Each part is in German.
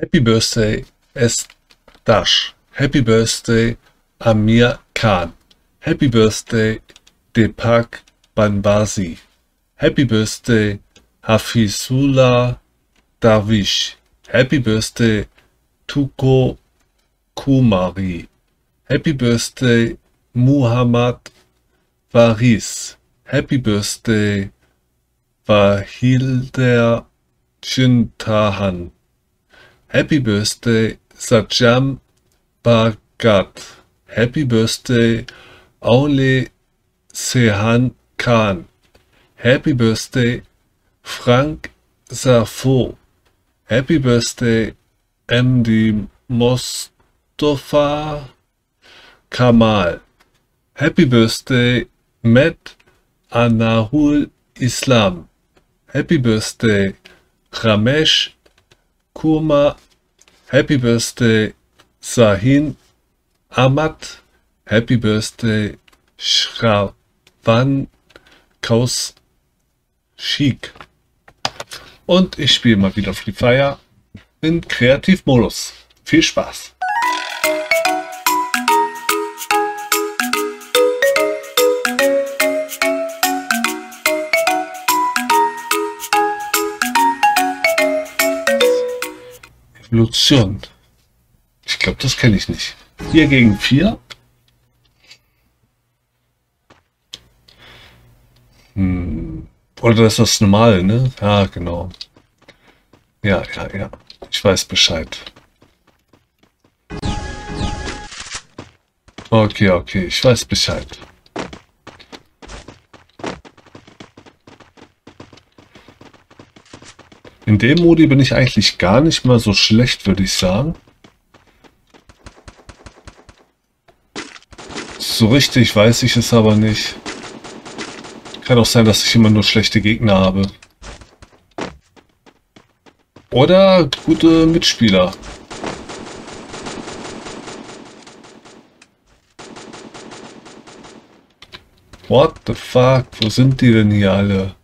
Happy Birthday Estash. Happy Birthday Amir Khan. Happy Birthday Deepak Banbazi. Happy Birthday Hafizullah Darwish. Happy Birthday Tuko Kumari. Happy Birthday Muhammad Varis. Happy Birthday Vahildar Jintahant. Happy Birthday Sajam Bhagat. Happy Birthday Aulé Sehan Khan. Happy Birthday Frank Zafo. Happy Birthday M.D. Mostofa Kamal. Happy Birthday Matt Anahul Islam. Happy Birthday Ramesh Kurma. Happy Birthday Sahin Ahmad. Happy Birthday Shravan Kaus Chic. Und ich spiele mal wieder Free Fire in Kreativmodus. Viel Spaß! Lucian. Ich glaube, das kenne ich nicht. 4 gegen 4. Oder ist das normal, ne? Ja, genau. Ja. Ich weiß Bescheid. Okay. Ich weiß Bescheid. In dem Modi bin ich eigentlich gar nicht mal so schlecht, würde ich sagen. So richtig weiß ich es aber nicht. Kann auch sein, dass ich immer nur schlechte Gegner habe. Oder gute Mitspieler. What the fuck? Wo sind die denn hier alle?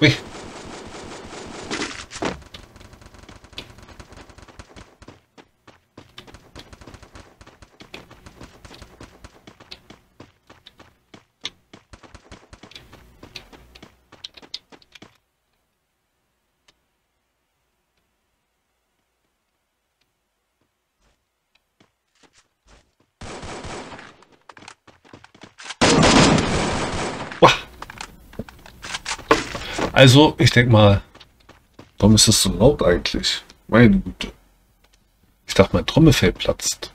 Ui. Also, ich denke mal, warum ist das so laut eigentlich? Meine Güte. Ich dachte, mein Trommelfell platzt.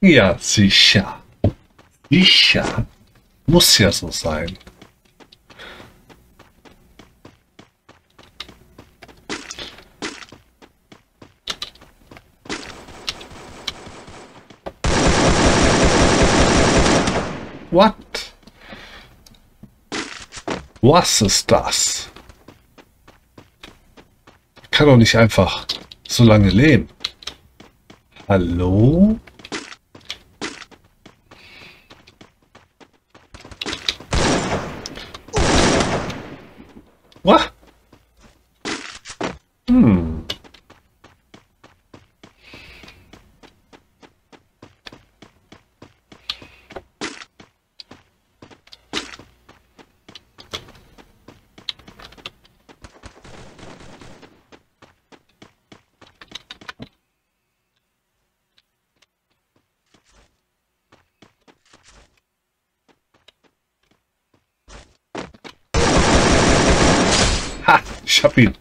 Ja, sicher. Sicher. Muss ja so sein. What? Was ist das? Ich kann doch nicht einfach so lange leben. Hallo? What? Ich hab ihn.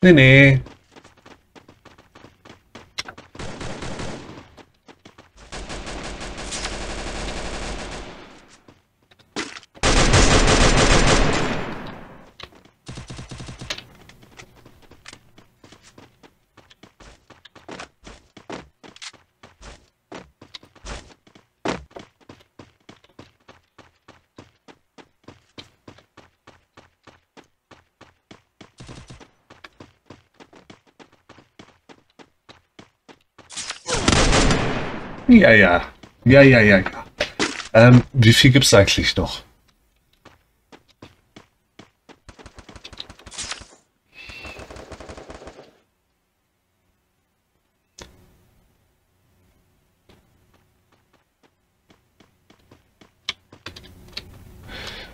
Nee. Ja. Wie viel gibt's eigentlich noch?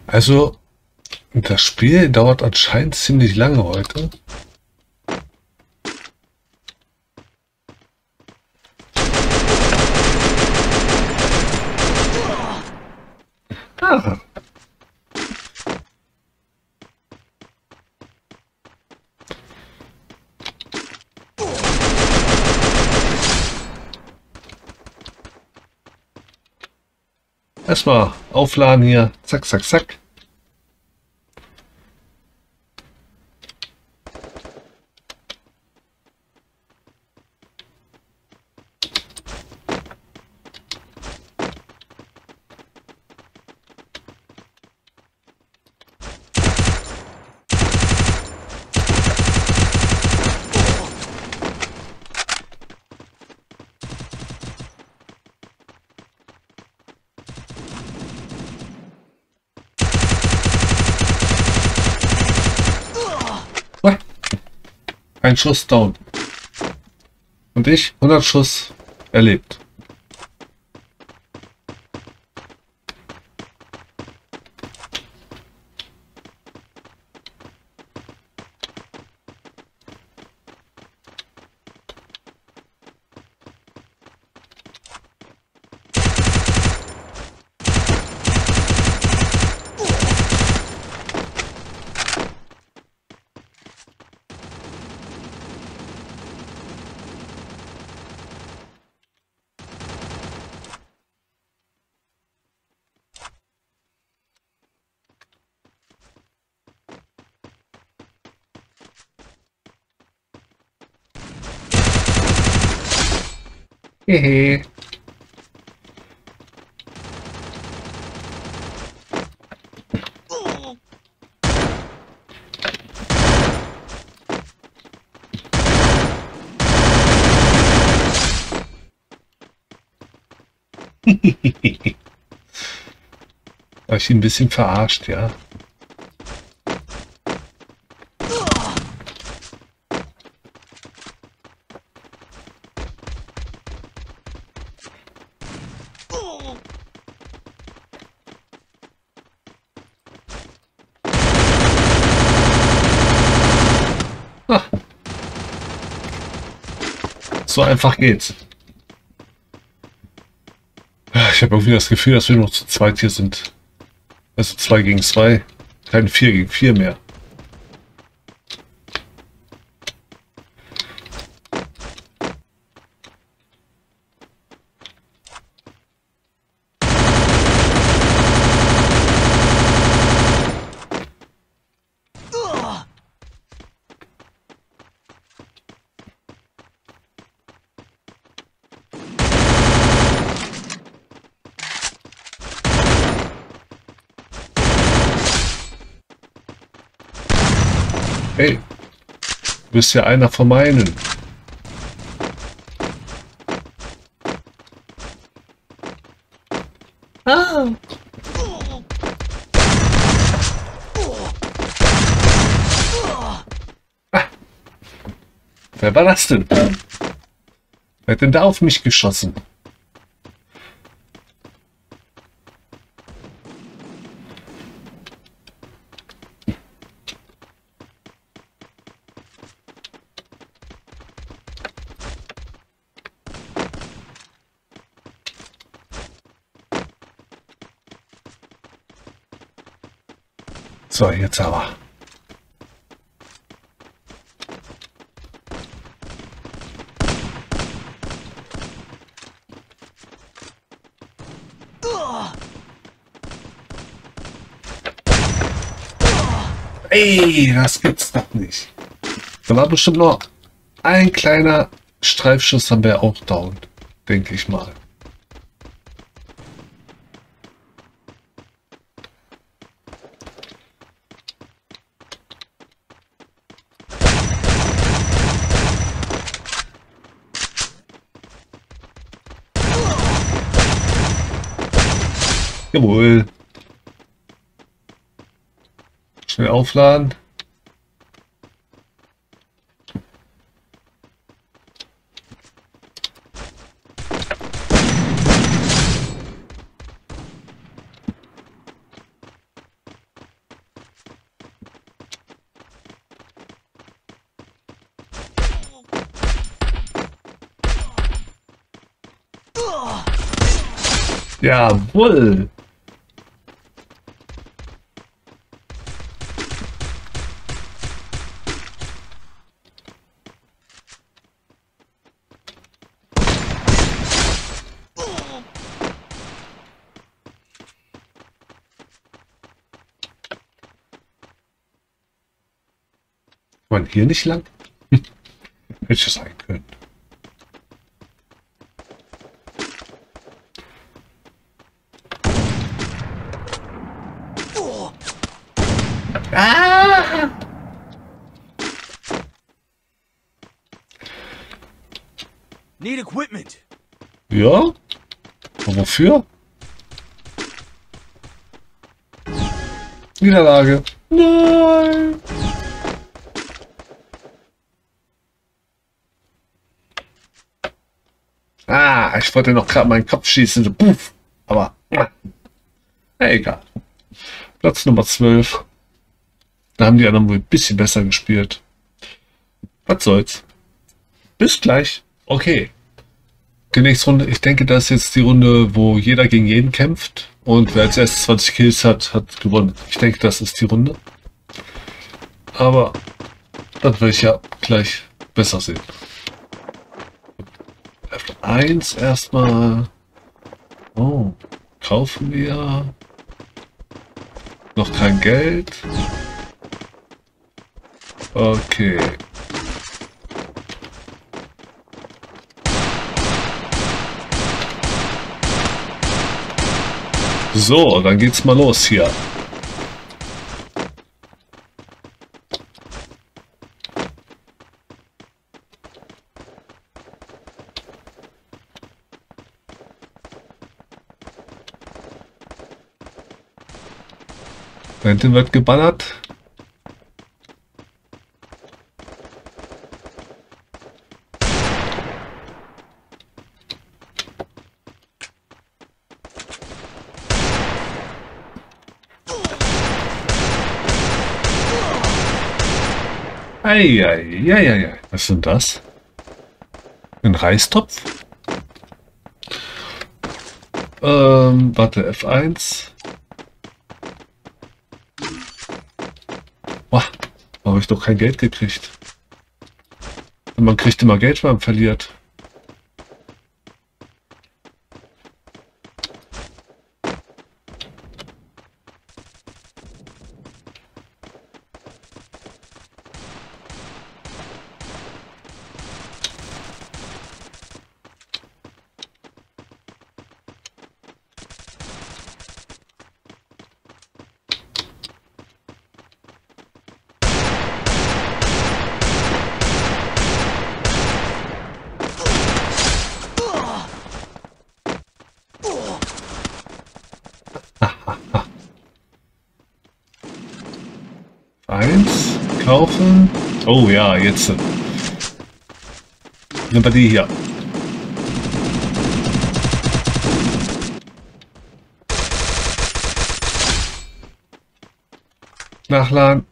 Also, das Spiel dauert anscheinend ziemlich lange heute. Ah. Erstmal aufladen hier. Zack, zack, zack. Ein Schuss down. Und ich 100 Schuss erlebt. Hehe. Habe ich ihn ein bisschen verarscht, ja. So einfach geht's. Ich habe irgendwie das Gefühl, dass wir noch zu zweit hier sind. Also 2 gegen 2, kein 4 gegen 4 mehr. Hey, du bist ja einer von meinen. Ah. Ah. Wer war das denn? Wer hat denn da auf mich geschossen? So, jetzt aber. Ey, das gibt's doch nicht. Da war bestimmt noch ein kleiner Streifschuss, dann wäre auch down, denke ich mal. Jawohl. Schnell aufladen. Jawohl! Wollen hier nicht lang? Hätte ich das sein können. Ja? Und wofür? Niederlage. Nein! Ah, ich wollte noch gerade meinen Kopf schießen. So, puff. Aber egal. Platz Nummer 12. Da haben die anderen wohl ein bisschen besser gespielt. Was soll's. Bis gleich. Okay. Die nächste Runde, ich denke, das ist jetzt die Runde, wo jeder gegen jeden kämpft und wer als erstes 20 Kills hat, hat gewonnen. Ich denke, das ist die Runde. Aber das werde ich ja gleich besser sehen. F1 erstmal. Oh, kaufen wir. Noch kein Geld. Okay. So, dann geht's mal los hier. Da hinten wird geballert. Eieieiei, was ist denn das? Ein Reistopf? Warte, F1. Boah, da habe ich doch kein Geld gekriegt. Und man kriegt immer Geld, wenn man verliert. Kaufen. Oh ja, jetzt sind wir die hier. Nachladen.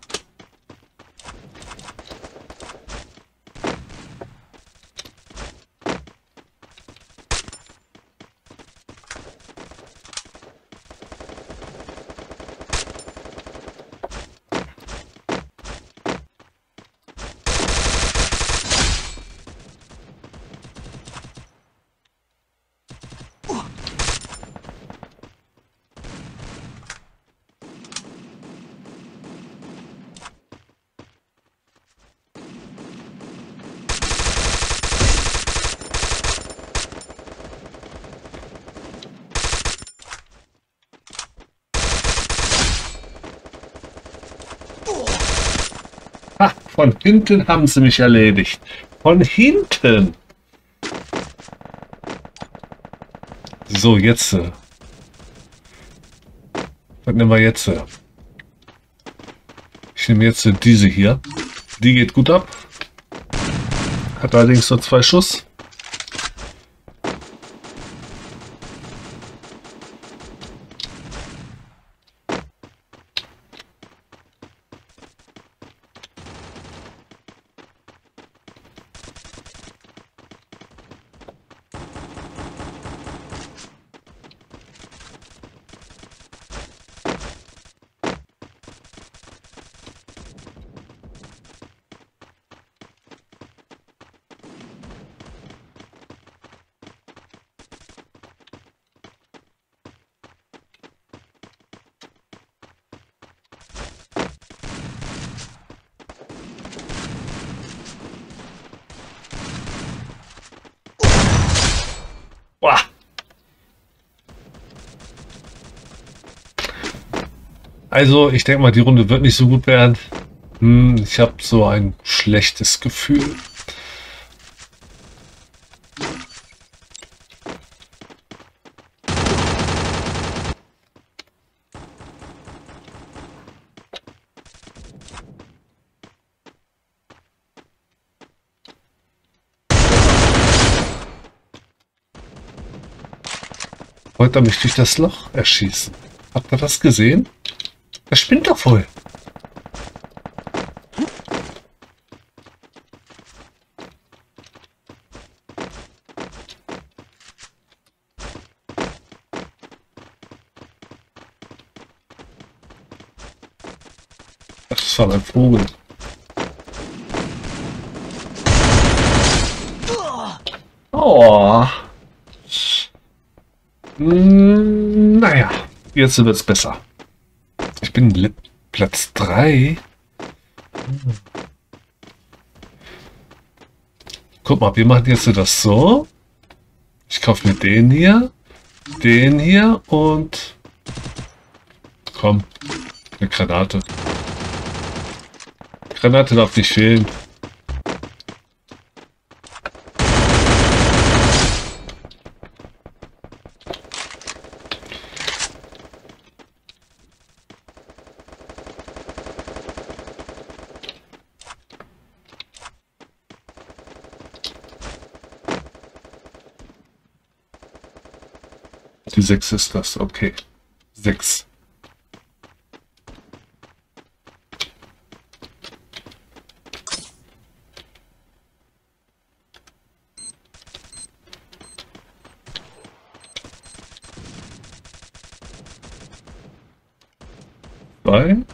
Von hinten haben sie mich erledigt. Von hinten. So, jetzt. Was nehmen wir jetzt? Ich nehme jetzt diese hier. Die geht gut ab. Hat allerdings nur 2 Schuss. Also, ich denke mal, die Runde wird nicht so gut werden. Ich habe so ein schlechtes Gefühl. Wollte er mich durch das Loch erschießen? Habt ihr das gesehen? Das spinnt doch voll. Das war ein Vogel. Oh. Naja, jetzt wird's besser. Ich bin Platz 3. Guck mal, wir machen jetzt das so. Ich kaufe mir den hier und komm, eine Granate. Granate darf nicht fehlen. Die 6 ist das, okay. 6. Nein.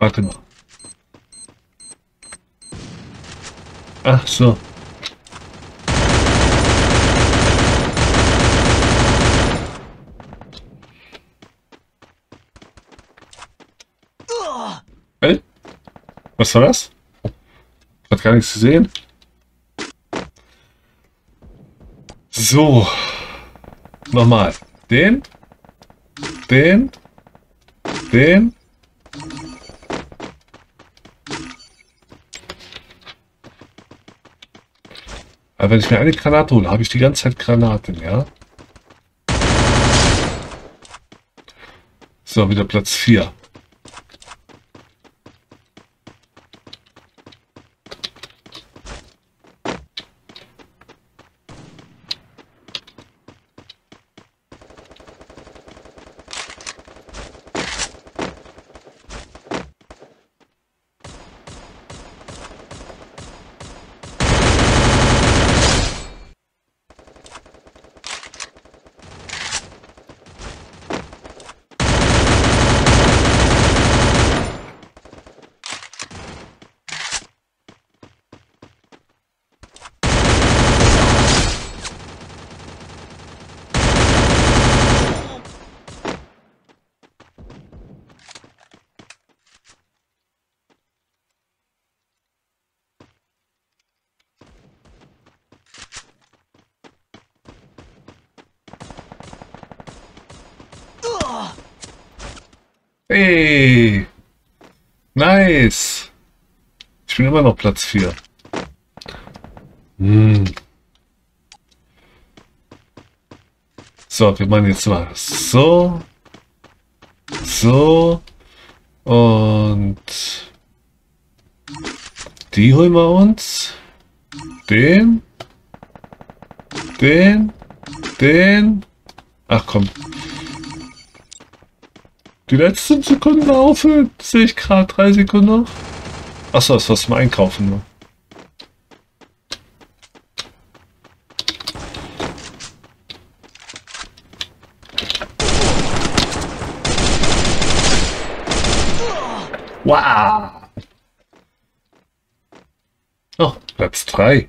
Warte mal. Ach so. Hey? Was war das? Hat gar nichts gesehen. So. Nochmal. Den. Aber wenn ich mir eine Granate hole, habe ich die ganze Zeit Granaten, ja? So, wieder Platz 4. Hey! Nice! Ich bin immer noch Platz 4. Hm. So, wir machen jetzt mal so. So. Und die holen wir uns. Den. Den. Den. Ach komm. Die letzten Sekunden aufhören. Sehe ich gerade 3 Sekunden noch. Achso, das war zum Einkaufen nur. Wow! Oh, Platz 3.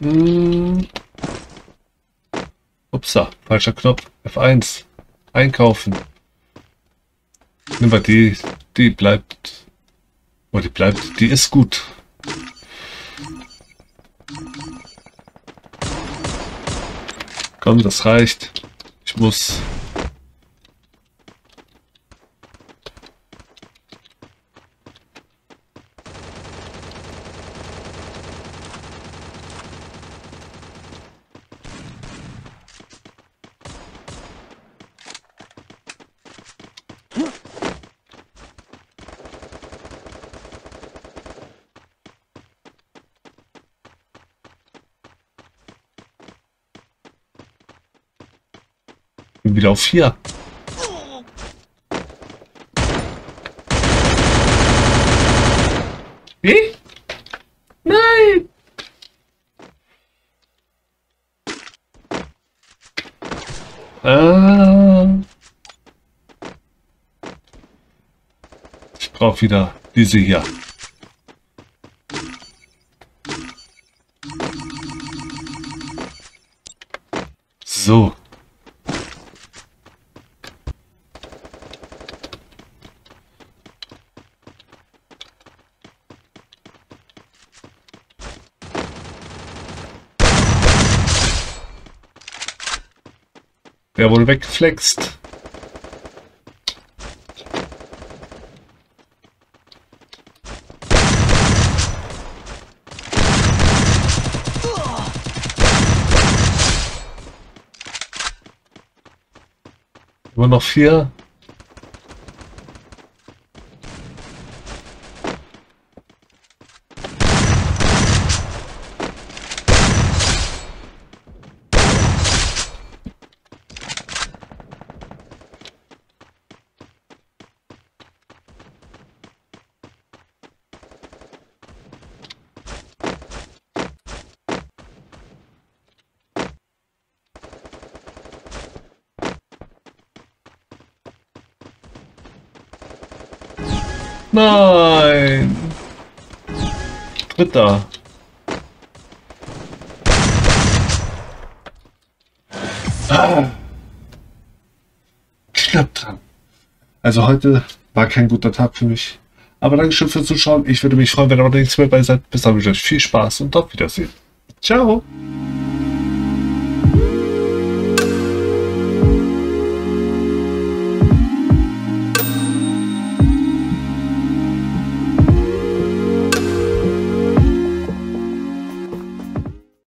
Hm. Upsa, falscher Knopf. F1. Einkaufen. Nimm mal die. Die bleibt. Oh, die bleibt. Die ist gut. Komm, das reicht. Ich muss. Wieder auf 4. Wie? Nein! Ich brauche wieder diese hier. So. Der wurde weggeflext. Nur noch 4. Nein! 3. Knapp dran. Also heute war kein guter Tag für mich. Aber Dankeschön fürs Zuschauen. Ich würde mich freuen, wenn ihr auch nichts mehr bei seid. Bis dann wünsche ich euch viel Spaß und auf Wiedersehen. Ciao!